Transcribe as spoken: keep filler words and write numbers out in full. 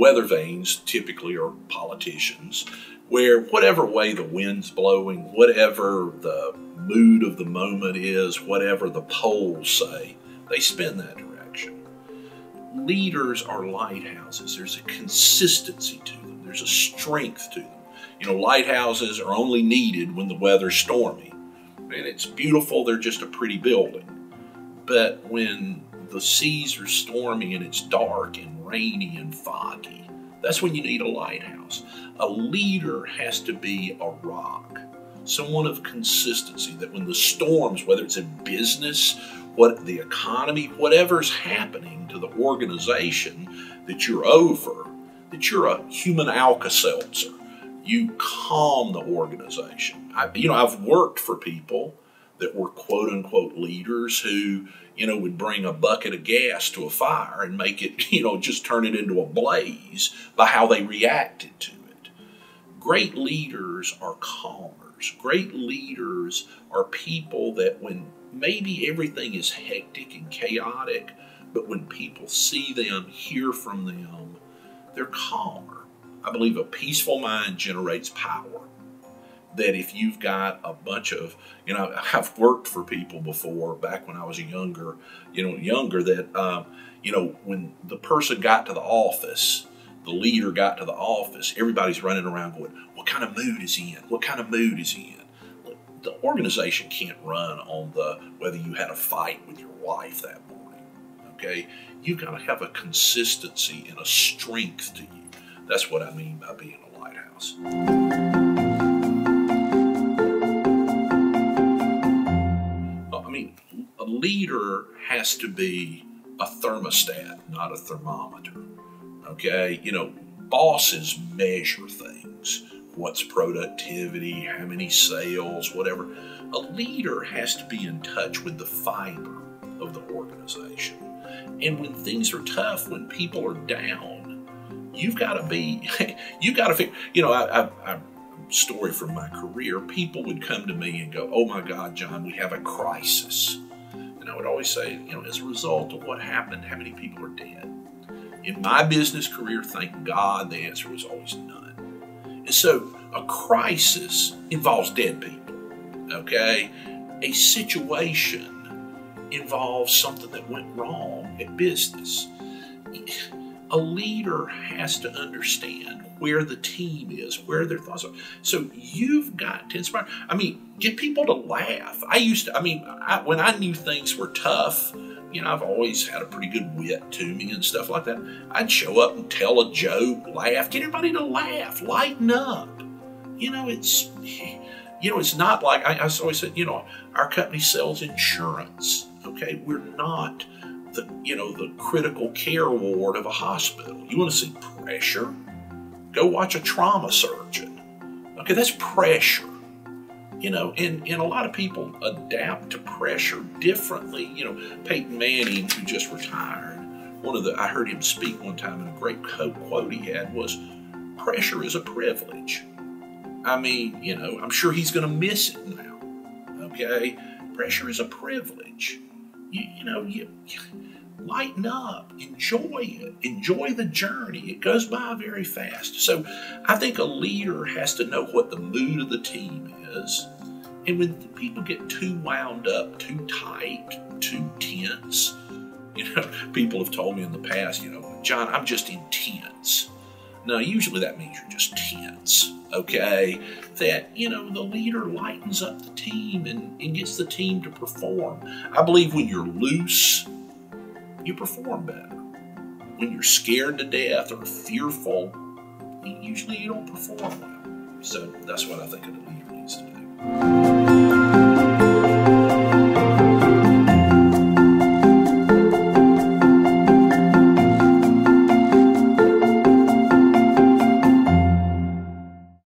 weather vanes typically are politicians, where whatever way the wind's blowing, whatever the mood of the moment is, whatever the polls say, they spin that direction. Leaders are lighthouses. There's a consistency to them. There's a strength to them. You know, lighthouses are only needed when the weather's stormy. And it's beautiful, they're just a pretty building. But when the seas are stormy and it's dark and rainy and foggy, that's when you need a lighthouse. A leader has to be a rock, someone of consistency, that when the storms, whether it's in business, what the economy, whatever's happening to the organization that you're over, that you're a human Alka-Seltzer. You calm the organization. I, you know, I've worked for people that were quote unquote leaders who, you know, would bring a bucket of gas to a fire and make it, you know, just turn it into a blaze by how they reacted to it. Great leaders are calmers. Great leaders are people that when maybe everything is hectic and chaotic, but when people see them, hear from them, they're calmer. I believe a peaceful mind generates power. That if you've got a bunch of, you know, I've worked for people before, back when I was younger, you know, younger that, um, you know, when the person got to the office, the leader got to the office, everybody's running around going, what kind of mood is he in? What kind of mood is he in? The organization can't run on the whether you had a fight with your wife that morning, okay? You've got to have a consistency and a strength to you. That's what I mean by being a lighthouse. A leader has to be a thermostat, not a thermometer, okay? You know, bosses measure things. What's productivity, how many sales, whatever. A leader has to be in touch with the fiber of the organization. And when things are tough, when people are down, you've got to be, you've got to figure, you know, I, I, I story from my career, people would come to me and go, oh my God, John, we have a crisis. And I would always say, you know, as a result of what happened, how many people are dead? In my business career, thank God, the answer was always none. And so a crisis involves dead people, okay? A situation involves something that went wrong in business. A leader has to understand where the team is, where their thoughts are. So you've got to inspire. I mean, get people to laugh. I used to, I mean, I, when I knew things were tough, you know, I've always had a pretty good wit to me and stuff like that. I'd show up and tell a joke, laugh, get everybody to laugh, lighten up. You know, it's, you know, it's not like, I, I always said, you know, our company sells insurance, okay? We're not the, you know, the critical care ward of a hospital. You want to see pressure? Go watch a trauma surgeon. Okay, that's pressure. You know, and, and a lot of people adapt to pressure differently. You know, Peyton Manning, who just retired, one of the, I heard him speak one time, and a great quote he had was, pressure is a privilege. I mean, you know, I'm sure he's going to miss it now. Okay, pressure is a privilege. You, you know, you, you lighten up, enjoy it, enjoy the journey. It goes by very fast. So I think a leader has to know what the mood of the team is. And when people get too wound up, too tight, too tense, you know, people have told me in the past, you know, John, I'm just intense. No, usually that means you're just tense, okay? That, you know, the leader lightens up the team and, and gets the team to perform. I believe when you're loose, you perform better. When you're scared to death or fearful, usually you don't perform well. So that's what I think a leader needs to do.